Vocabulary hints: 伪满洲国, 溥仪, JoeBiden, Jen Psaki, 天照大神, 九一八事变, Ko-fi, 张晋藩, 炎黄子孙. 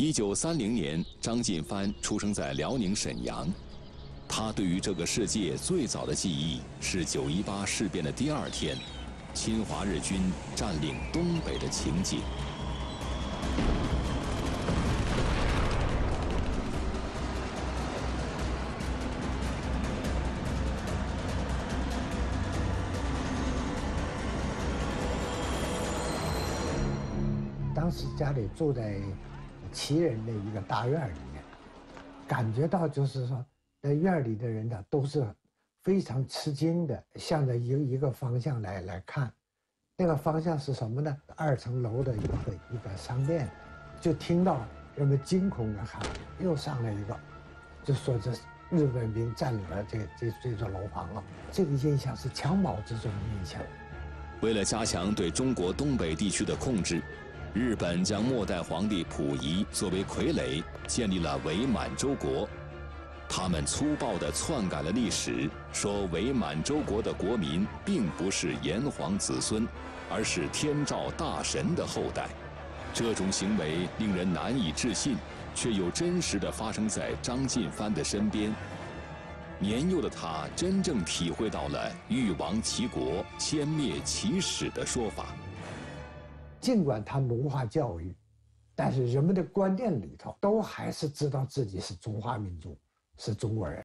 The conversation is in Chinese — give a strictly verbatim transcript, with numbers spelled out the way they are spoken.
一九三零年，张晋藩出生在辽宁沈阳。他对于这个世界最早的记忆是九一八事变的第二天，侵华日军占领东北的情景。 当时家里住在旗人的一个大院里面，感觉到就是说，在院里的人呢都是非常吃惊的，向着一个一个方向来来看。那个方向是什么呢？二层楼的一个一个商店，就听到人们惊恐的喊，又上来一个，就说这日本兵占领了这这这座楼房了。这个印象是强弩之中的印象。为了加强对中国东北地区的控制。 日本将末代皇帝溥仪作为傀儡，建立了伪满洲国。他们粗暴地篡改了历史，说伪满洲国的国民并不是炎黄子孙，而是天照大神的后代。这种行为令人难以置信，却又真实地发生在张晋藩的身边。年幼的他真正体会到了“欲亡其国，先灭其始”的说法。 尽管他文化教育，但是人们的观念里头都还是知道自己是中华民族，是中国人。